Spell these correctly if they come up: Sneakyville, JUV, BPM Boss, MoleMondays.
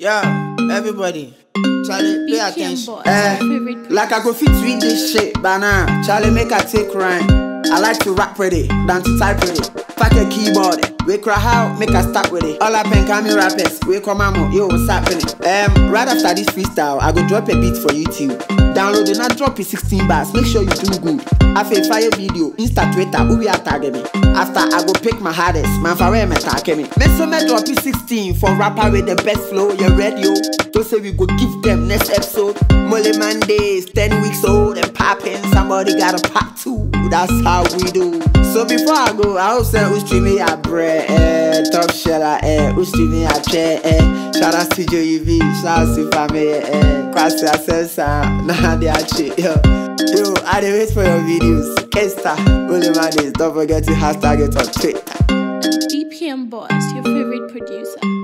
Yeah, everybody, Charlie, pay attention. Like I go fit with this shit, banana. Charlie, make I take rhyme. I like to rap pretty, than to type pretty. Fuck a keyboard, we cry how, make I start with it. All up and coming rappers, we come out, yo, what's happening? Right after this freestyle, I go drop a beat for YouTube. Download and I drop it 16 bars, make sure you do good. After a fire video, Insta, Twitter, who we are tagging me. After I go pick my hardest, man, for where I'm attacking me. Make sure I drop it 16 for rapper with the best flow, your radio. To say we go give them next episode. MoleMondays, 10 weeks old and popping. Somebody got a pop too, that's how we do. So before I go, I hope say who's streaming your bread, eh? Top seller, eh? Who's streaming your chair, eh? Shout out to JUV, shout out to family, eh? Cross yourself, nah, they are cheap, yo. Yo, I dey wait for your videos. Insta, MoleMondays, don't forget to hashtag it on Twitter. BPM Boss, your favorite producer.